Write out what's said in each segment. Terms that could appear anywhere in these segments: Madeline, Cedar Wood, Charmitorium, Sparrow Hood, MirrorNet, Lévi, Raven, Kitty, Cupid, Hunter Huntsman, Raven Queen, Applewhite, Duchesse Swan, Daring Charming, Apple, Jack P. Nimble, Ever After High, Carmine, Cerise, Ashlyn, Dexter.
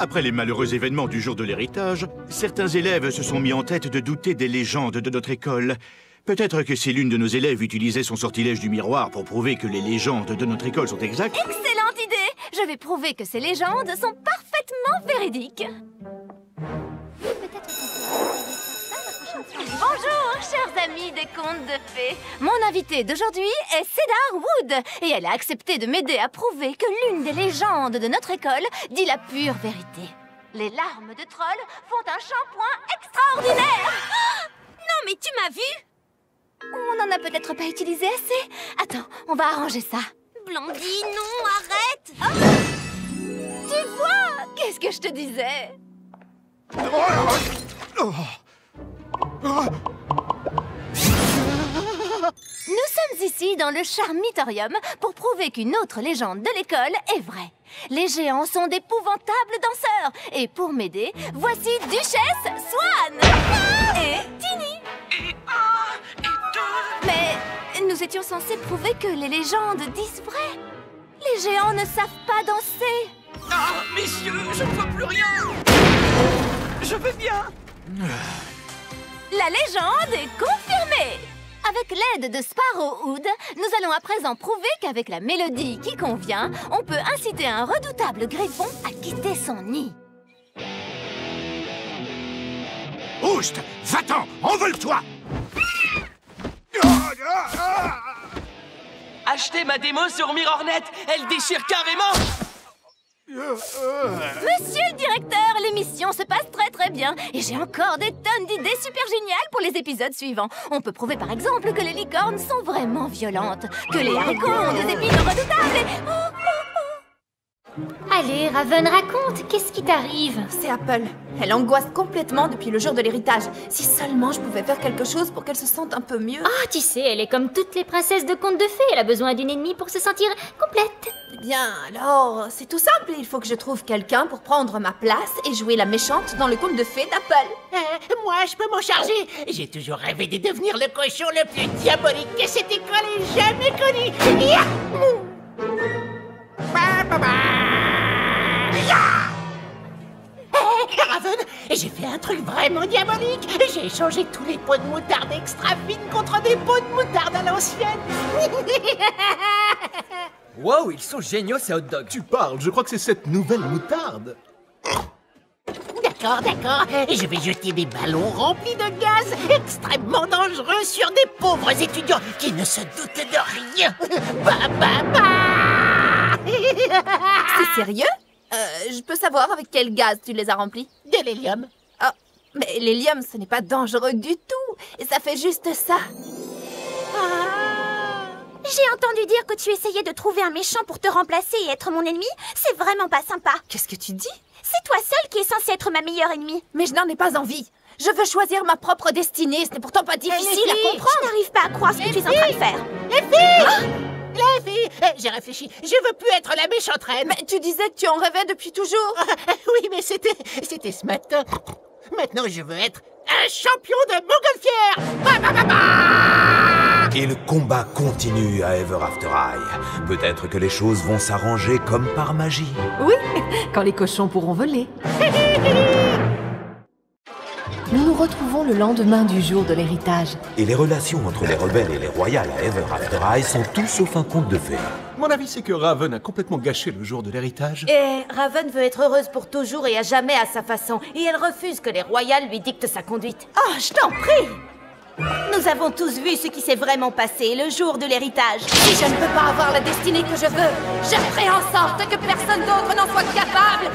Après les malheureux événements du jour de l'héritage, certains élèves se sont mis en tête de douter des légendes de notre école. Peut-être que si l'une de nos élèves utilisait son sortilège du miroir pour prouver que les légendes de notre école sont exactes... Excellente idée! Je vais prouver que ces légendes sont parfaitement véridiques. Bonjour, chers amis des contes de fées. Mon invitée d'aujourd'hui est Cedar Wood et elle a accepté de m'aider à prouver que l'une des légendes de notre école dit la pure vérité. Les larmes de troll font un shampoing extraordinaire. Oh! Non, mais tu m'as vu? On n'en a peut-être pas utilisé assez. Attends, on va arranger ça. Blondie, non, arrête! Oh! Tu vois? Qu'est-ce que je te disais? Nous sommes ici dans le Charmitorium pour prouver qu'une autre légende de l'école est vraie. Les géants sont d'épouvantables danseurs. Et pour m'aider, voici Duchesse Swan et Tini. Nous étions censés prouver que les légendes disent vrai. Les géants ne savent pas danser. Ah, messieurs, je ne vois plus rien. Je vais bien. La légende est confirmée. Avec l'aide de Sparrow Hood, nous allons à présent prouver qu'avec la mélodie qui convient, on peut inciter un redoutable griffon à quitter son nid. Oust, va-t'en, envole-toi! Achetez ma démo sur MirrorNet, elle déchire carrément! Monsieur le directeur, l'émission se passe très bien et j'ai encore des tonnes d'idées super géniales pour les épisodes suivants. On peut prouver par exemple que les licornes sont vraiment violentes, que les haricots ont des épines redoutables et... Allez, Raven, raconte, qu'est-ce qui t'arrive? C'est Apple. Elle angoisse complètement depuis le jour de l'héritage. Si seulement je pouvais faire quelque chose pour qu'elle se sente un peu mieux. Oh, tu sais, elle est comme toutes les princesses de contes de fées. Elle a besoin d'une ennemie pour se sentir complète. Bien, alors, c'est tout simple. Il faut que je trouve quelqu'un pour prendre ma place et jouer la méchante dans le conte de fées d'Apple. Moi, je peux m'en charger. J'ai toujours rêvé de devenir le cochon le plus diabolique que cette école ait jamais connu. Raven, j'ai fait un truc vraiment diabolique. J'ai échangé tous les pots de moutarde extra fines contre des pots de moutarde à l'ancienne. Wow, ils sont géniaux ces hot dogs. Tu parles, je crois que c'est cette nouvelle moutarde. D'accord. Je vais jeter des ballons remplis de gaz extrêmement dangereux sur des pauvres étudiants qui ne se doutent de rien. C'est sérieux? Je peux savoir avec quel gaz tu les as remplis? De l'hélium. Ah, mais l'hélium, ce n'est pas dangereux du tout. Et ça fait juste ça. Ah. J'ai entendu dire que tu essayais de trouver un méchant pour te remplacer et être mon ennemi. C'est vraiment pas sympa. Qu'est-ce que tu dis? C'est toi seule qui es censée être ma meilleure ennemie. Mais je n'en ai pas envie. Je veux choisir ma propre destinée. Ce n'est pourtant pas difficile à comprendre. Je n'arrive pas à croire ce que tu es en train de faire. Les filles! Hein? Lévi, j'ai réfléchi, je veux plus être la méchante reine. Mais tu disais que tu en rêvais depuis toujours. Oui, mais c'était ce matin. Maintenant, je veux être un champion de montgolfière. Et le combat continue à Ever After High. Peut-être que les choses vont s'arranger comme par magie. Oui, quand les cochons pourront voler. Nous nous retrouvons le lendemain du jour de l'héritage. Et les relations entre les rebelles et les royales à Ever After High sont tout sauf un conte de fées. Mon avis, c'est que Raven a complètement gâché le jour de l'héritage. Et Raven veut être heureuse pour toujours et à jamais à sa façon. Et elle refuse que les royales lui dictent sa conduite. Oh, je t'en prie! Nous avons tous vu ce qui s'est vraiment passé le jour de l'héritage. Si je ne peux pas avoir la destinée que je veux, je ferai en sorte que personne d'autre n'en soit capable.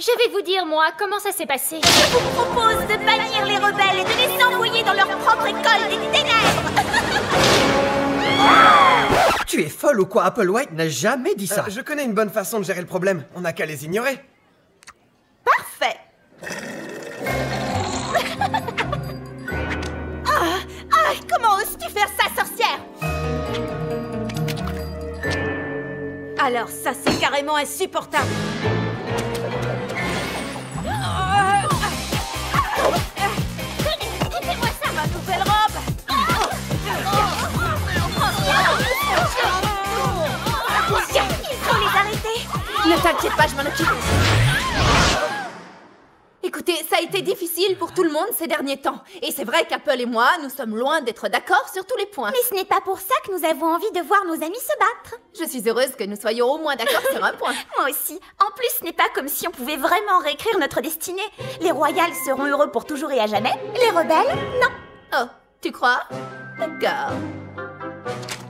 Je vais vous dire, moi, comment ça s'est passé. Je vous propose de bannir les rebelles et de les envoyer dans leur propre école des ténèbres. Tu es folle ou quoi? Applewhite n'a jamais dit ça. Je connais une bonne façon de gérer le problème. On n'a qu'à les ignorer. Parfait. Comment oses-tu faire ça, sorcière? Alors ça, c'est carrément insupportable. Quittez-moi ça, ma nouvelle robe! Oh, Ne t'inquiète pas, je m'en occupe. Écoutez, ça a été difficile pour tout le monde ces derniers temps. Et c'est vrai qu'Apple et moi, nous sommes loin d'être d'accord sur tous les points. Mais ce n'est pas pour ça que nous avons envie de voir nos amis se battre. Je suis heureuse que nous soyons au moins d'accord sur un point. Moi aussi. En plus, ce n'est pas comme si on pouvait vraiment réécrire notre destinée. Les royales seront heureux pour toujours et à jamais. Les rebelles, non. Oh, tu crois? D'accord.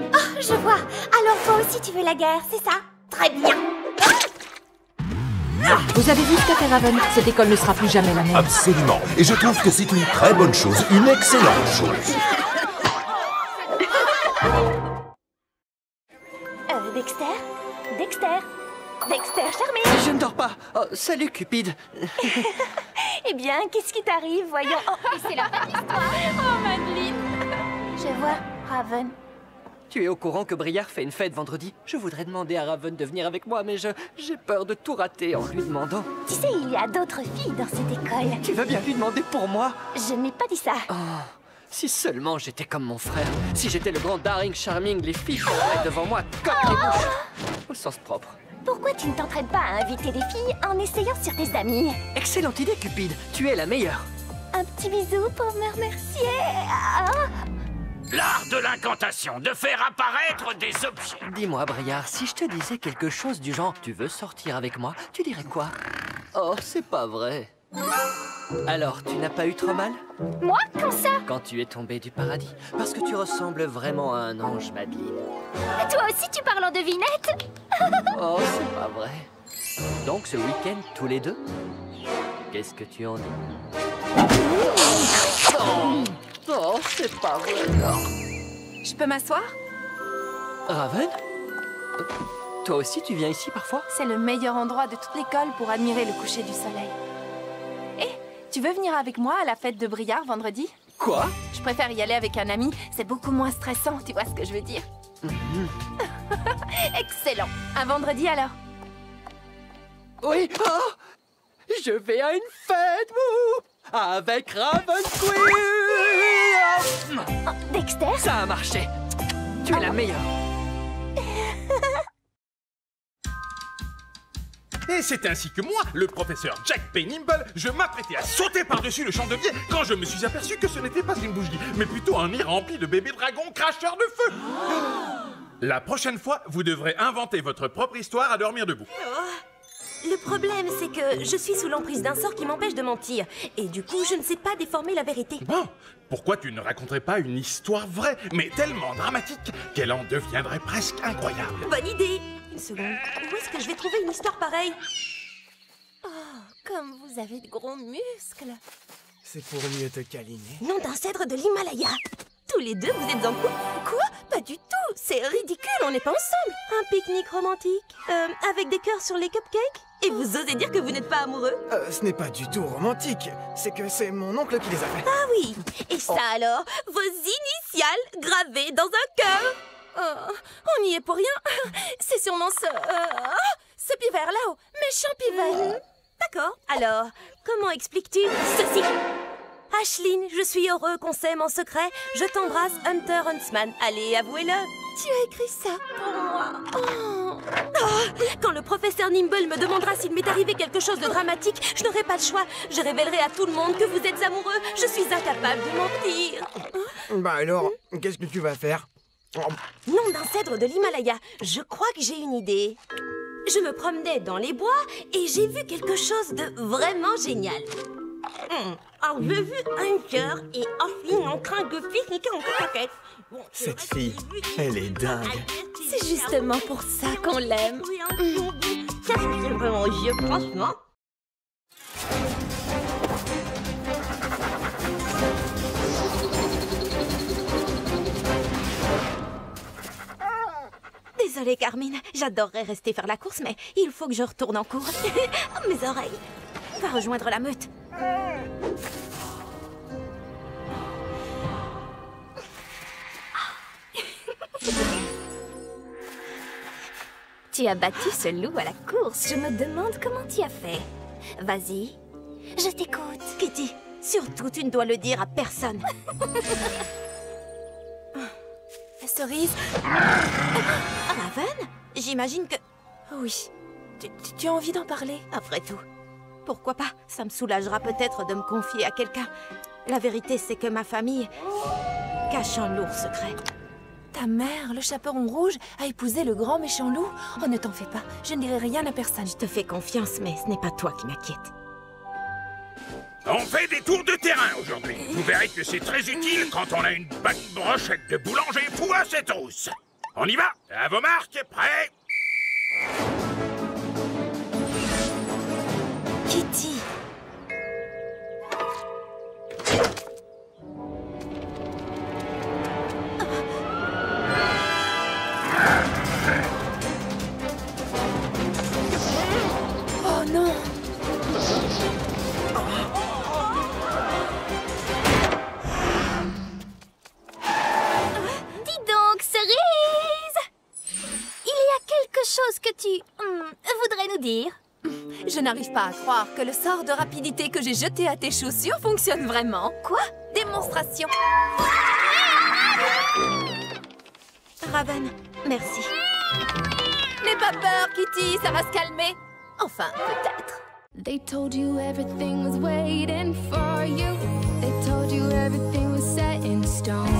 Oh, je vois. Alors toi aussi tu veux la guerre, c'est ça? Très bien. Vous avez vu ce qu'a fait Raven? Cette école ne sera plus jamais la même. Absolument. Et je trouve que c'est une très bonne chose, une excellente chose. Dexter? Dexter Charming? Je ne dors pas. Oh, salut Cupid. Eh bien, qu'est-ce qui t'arrive? Voyons. Oh, c'est la fin de l'histoire. Oh, Madeline. Je vois Raven. Tu es au courant que Briar fait une fête vendredi? Je voudrais demander à Raven de venir avec moi, mais j'ai peur de tout rater en lui demandant. Tu sais, il y a d'autres filles dans cette école. Tu vas bien lui demander pour moi? Je n'ai pas dit ça. Oh, si seulement j'étais comme mon frère. Si j'étais le grand Daring Charming, les filles seraient devant moi comme des bouches. Au sens propre. Pourquoi tu ne t'entraînes pas à inviter des filles en essayant sur tes amis? Excellente idée, Cupid. Tu es la meilleure. Un petit bisou pour me remercier. Oh. L'art de l'incantation, de faire apparaître des objets. Dis-moi, Briar, si je te disais quelque chose du genre « Tu veux sortir avec moi ?» tu dirais quoi? Oh, c'est pas vrai. Alors, tu n'as pas eu trop mal? Moi? Quand ça? Quand tu es tombée du paradis. Parce que tu ressembles vraiment à un ange, Madeline. Toi aussi, tu parles en devinette? Oh, c'est pas vrai. Donc, ce week-end, tous les deux? Qu'est-ce que tu en dis? Oh. Oh, c'est pas vrai. Je peux m'asseoir? Raven? Toi aussi, tu viens ici parfois? C'est le meilleur endroit de toute l'école pour admirer le coucher du soleil. Hé, tu veux venir avec moi à la fête de Briar vendredi? Quoi? Je préfère y aller avec un ami. C'est beaucoup moins stressant, tu vois ce que je veux dire? Excellent. Un vendredi alors? Oui. Oh, je vais à une fête, avec Raven Queen! Oh, Dexter? Ça a marché! Tu es la meilleure! Et c'est ainsi que moi, le professeur Jack P. Nimble, je m'apprêtais à sauter par-dessus le chandelier quand je me suis aperçu que ce n'était pas une bougie, mais plutôt un nid rempli de bébés dragons cracheurs de feu! La prochaine fois, vous devrez inventer votre propre histoire à dormir debout. Le problème, c'est que je suis sous l'emprise d'un sort qui m'empêche de mentir. Et du coup, je ne sais pas déformer la vérité. Bon, pourquoi tu ne raconterais pas une histoire vraie, mais tellement dramatique qu'elle en deviendrait presque incroyable? Bonne idée. Une seconde, où est-ce que je vais trouver une histoire pareille? Oh, comme vous avez de gros muscles. C'est pour mieux te câliner. Nom d'un cèdre de l'Himalaya. Tous les deux, vous êtes en couple? Quoi? Pas du tout. C'est ridicule, on n'est pas ensemble. Un pique-nique romantique, avec des cœurs sur les cupcakes. Et vous osez dire que vous n'êtes pas amoureux? Ce n'est pas du tout romantique, c'est que c'est mon oncle qui les a fait. Ah oui, et ça alors? Vos initiales gravées dans un cœur. On y est pour rien. C'est sûrement ce pivert là-haut, méchant pivert. D'accord, alors, comment expliques-tu ceci? Ashlyn, je suis heureux qu'on s'aime en secret. Je t'embrasse, Hunter Huntsman. Allez, avouez-le. Tu as écrit ça pour moi. Quand le professeur Nimble me demandera s'il m'est arrivé quelque chose de dramatique, je n'aurai pas le choix. Je révélerai à tout le monde que vous êtes amoureux. Je suis incapable de mentir. Bah alors, qu'est-ce que tu vas faire? Nom d'un cèdre de l'Himalaya. Je crois que j'ai une idée. Je me promenais dans les bois et j'ai vu quelque chose de vraiment génial. Alors, j'ai vu un cœur et Ashlyn en train de pique-niquer en croquette. Cette fille, elle est dingue. C'est justement pour ça qu'on l'aime. Ça, c'est vraiment vieux, franchement. Désolée, Carmine. J'adorerais rester faire la course, mais il faut que je retourne en cours. Mes oreilles. On va rejoindre la meute. Tu as battu ce loup à la course. Je me demande comment tu as fait. Vas-y, je t'écoute. Kitty, surtout tu ne dois le dire à personne. Cerise. Raven? J'imagine que... Oui, Tu as envie d'en parler, après tout. Pourquoi pas? Ça me soulagera peut-être de me confier à quelqu'un. La vérité, c'est que ma famille cache un lourd secret. Ta mère, le chaperon rouge, a épousé le grand méchant loup. Oh, ne t'en fais pas, je ne dirai rien à personne. Je te fais confiance, mais ce n'est pas toi qui m'inquiète. On fait des tours de terrain aujourd'hui. Vous verrez que c'est très utile quand on a une bonne brochette de boulanger fou à ses trousses. On y va? À vos marques, prêts? Kitty. Oh non. Dis donc, Cerise, il y a quelque chose que tu voudrais nous dire. Je n'arrive pas à croire que le sort de rapidité que j'ai jeté à tes chaussures fonctionne vraiment. Quoi? Démonstration. Raven, merci. N'aie pas peur, Kitty, ça va se calmer. Enfin, peut-être. They told you everything was waiting for you. They told you everything was set in stone.